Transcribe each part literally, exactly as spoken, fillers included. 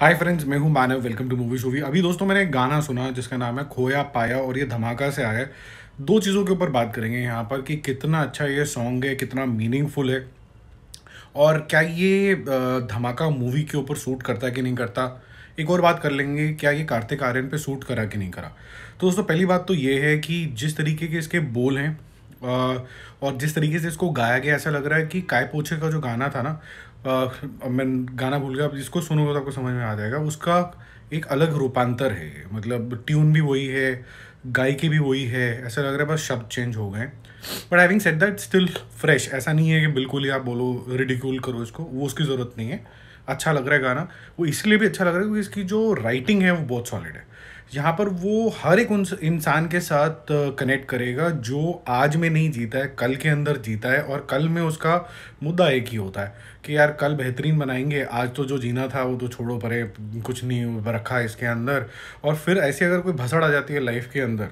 हाय friends, मैं हूं Manav. Welcome to Movie शूवी। अभी दोस्तों मैंने एक गाना सुना जिसका नाम है खोया पाया और ये धमाका से आया है। दो चीज़ों के ऊपर बात करेंगे यहाँ पर कि कितना अच्छा ये सॉन्ग है, कितना मीनिंगफुल है और क्या ये धमाका मूवी के ऊपर सूट करता है कि नहीं करता। एक और बात कर लेंगे क्या ये कार्तिक आर्यन पे सूट करा कि नहीं करा। तो दोस्तों पहली बात तो ये है कि जिस तरीके के इसके बोल हैं और जिस तरीके से इसको गाया गया, ऐसा लग रहा है कि काय पोछे का जो गाना था ना, अब मैं गाना भूल गया, अब इसको सुनोगे तो आपको समझ में आ जाएगा, उसका एक अलग रूपांतर है। मतलब ट्यून भी वही है, गायकी भी वही है, ऐसा लग रहा है बस शब्द चेंज हो गए। But having said that still fresh, ऐसा नहीं है कि बिल्कुल ही आप बोलो रिडिक्यूल करो इसको, वो उसकी ज़रूरत नहीं है। अच्छा लग रहा है गाना, वो इसलिए भी अच्छा लग रहा है क्योंकि इसकी जो राइटिंग है वो बहुत सॉलिड है। यहाँ पर वो हर एक इंसान के साथ कनेक्ट करेगा जो आज में नहीं जीता है, कल के अंदर जीता है और कल में उसका मुद्दा एक ही होता है कि यार कल बेहतरीन बनाएंगे, आज तो जो जीना था वो तो छोड़ो परे, कुछ नहीं रखा है इसके अंदर। और फिर ऐसे अगर कोई भसड़ आ जाती है लाइफ के अंदर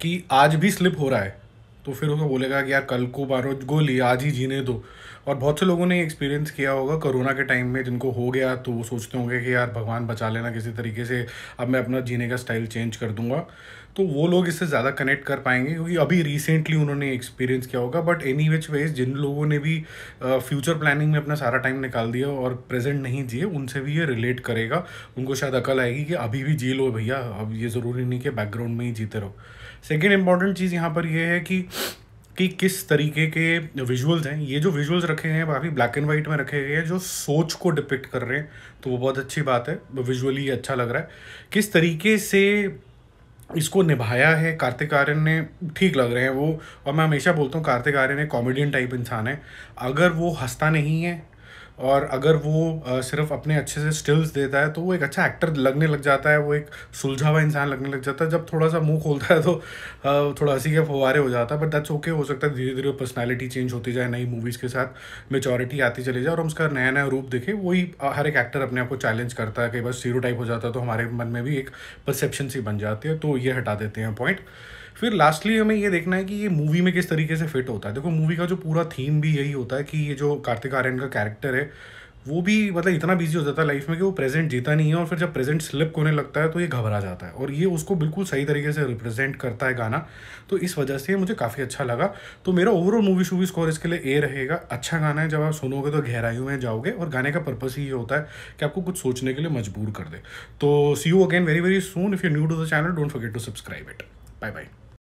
कि आज भी स्लिप हो रहा है तो फिर उसको बोलेगा कि यार कल को मारो गोली, आज ही जीने दो। और बहुत से लोगों ने एक्सपीरियंस किया होगा कोरोना के टाइम में, जिनको हो गया तो वो सोचते होंगे कि यार भगवान बचा लेना किसी तरीके से, अब मैं अपना जीने का स्टाइल चेंज कर दूंगा। तो वो लोग इससे ज़्यादा कनेक्ट कर पाएंगे क्योंकि अभी रिसेंटली उन्होंने एक्सपीरियंस किया होगा। बट एनी विच वेज जिन लोगों ने भी फ्यूचर प्लानिंग में अपना सारा टाइम निकाल दिया और प्रेजेंट नहीं जिए, उनसे भी ये रिलेट करेगा। उनको शायद अकल आएगी कि अभी भी जी लो भैया, अब ये ज़रूरी नहीं कि बैकग्राउंड में ही जीते रहो। सेकेंड इंपॉर्टेंट चीज़ यहाँ पर यह है कि कि किस तरीके के विजुअल्स हैं। ये जो विजुअल्स रखे हैं काफ़ी ब्लैक एंड वाइट में रखे गए हैं, जो सोच को डिपिक्ट कर रहे हैं, तो वो बहुत अच्छी बात है। विजुअली अच्छा लग रहा है। किस तरीके से इसको निभाया है कार्तिक आर्यन ने, ठीक लग रहे हैं वो। और मैं हमेशा बोलता हूँ कार्तिक आर्यन एक कॉमेडियन टाइप इंसान है। अगर वो हंसता नहीं है और अगर वो सिर्फ अपने अच्छे से स्टिल्स देता है तो वो एक अच्छा एक्टर लगने लग जाता है, वो एक सुलझा हुआ इंसान लगने लग जाता है। जब थोड़ा सा मुंह खोलता है तो थोड़ा हंसी के फव्वारे हो जाता है। बट दैट्स ओके, हो सकता है धीरे धीरे पर्सनालिटी चेंज होती जाए, नई मूवीज़ के साथ मेचोरिटी आती चली जाए और हम उसका नया नया रूप देखें। वही हर एक एक्टर अपने आप को चैलेंज करता है कि बस स्टीरियोटाइप हो जाता है तो हमारे मन में भी एक परसेप्शन सी बन जाती है, तो ये हटा देते हैं पॉइंट। फिर लास्टली हमें ये देखना है कि ये मूवी में किस तरीके से फिट होता है। देखो मूवी का जो पूरा थीम भी यही होता है कि ये जो कार्तिक आर्यन का कैरेक्टर है वो भी मतलब इतना बिजी हो जाता है लाइफ में कि वो प्रेजेंट जीता नहीं है और फिर जब प्रेजेंट स्लिप होने लगता है तो ये घबरा जाता है और ये उसको बिल्कुल सही तरीके से रिप्रेजेंट करता है गाना। तो इस वजह से मुझे काफ़ी अच्छा लगा। तो मेरा ओवरऑल मूवी शूवी स्कोर इसके लिए ए रहेगा। अच्छा गाना है, जब आप सुनोगे तो गहराइयों में जाओगे और गाने का पर्पस ही होता है कि आपको कुछ सोचने के लिए मजबूर कर दे। तो see you again very very soon. If you new to the channel, don't forget to subscribe it. Bye bye.